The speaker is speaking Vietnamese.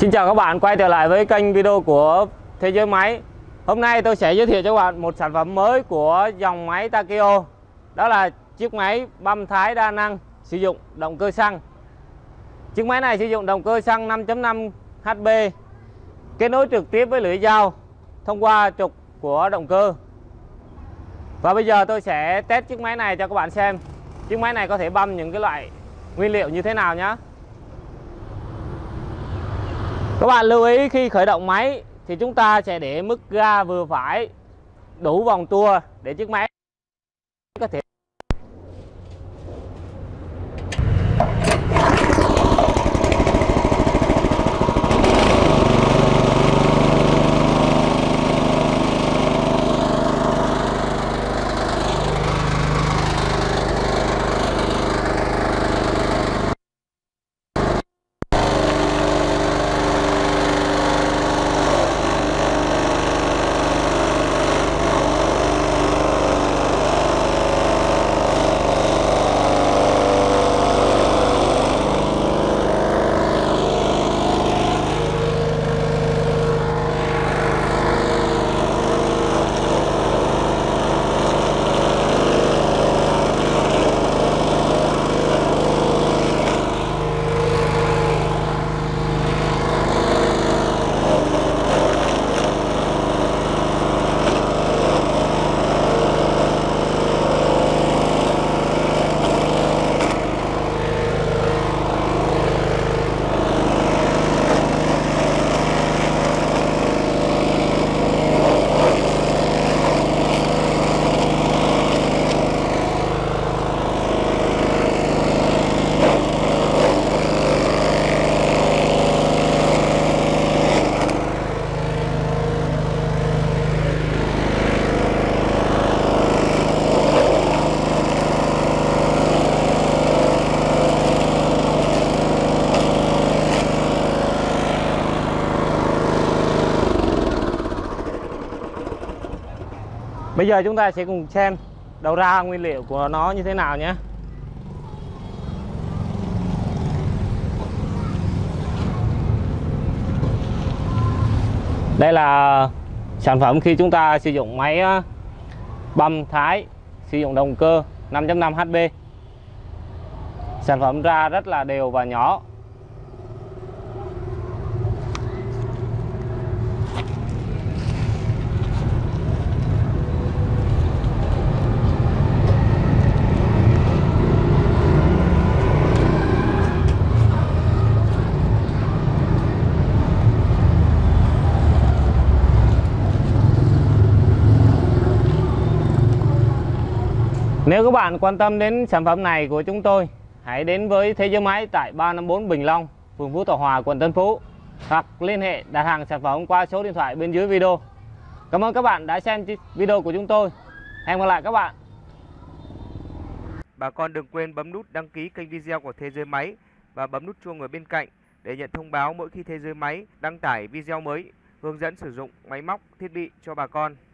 Xin chào các bạn, quay trở lại với kênh video của Thế Giới Máy. Hôm nay tôi sẽ giới thiệu cho các bạn một sản phẩm mới của dòng máy Takyo. Đó là chiếc máy băm thái đa năng sử dụng động cơ xăng. Chiếc máy này sử dụng động cơ xăng 5.5 HP, kết nối trực tiếp với lưỡi dao thông qua trục của động cơ. Và bây giờ tôi sẽ test chiếc máy này cho các bạn xem. Chiếc máy này có thể băm những cái loại nguyên liệu như thế nào nhé. Các bạn lưu ý khi khởi động máy thì chúng ta sẽ để mức ga vừa phải, đủ vòng tua để chiếc máy có thể. Bây giờ chúng ta sẽ cùng xem đầu ra nguyên liệu của nó như thế nào nhé. Đây là sản phẩm khi chúng ta sử dụng máy băm thái sử dụng động cơ 5.5 HP. Sản phẩm ra rất là đều và nhỏ. Nếu các bạn quan tâm đến sản phẩm này của chúng tôi, hãy đến với Thế Giới Máy tại 354 Bình Long, phường Phú Thọ Hòa, quận Tân Phú, hoặc liên hệ đặt hàng sản phẩm qua số điện thoại bên dưới video. Cảm ơn các bạn đã xem video của chúng tôi. Hẹn gặp lại các bạn. Bà con đừng quên bấm nút đăng ký kênh video của Thế Giới Máy và bấm nút chuông ở bên cạnh để nhận thông báo mỗi khi Thế Giới Máy đăng tải video mới hướng dẫn sử dụng máy móc, thiết bị cho bà con.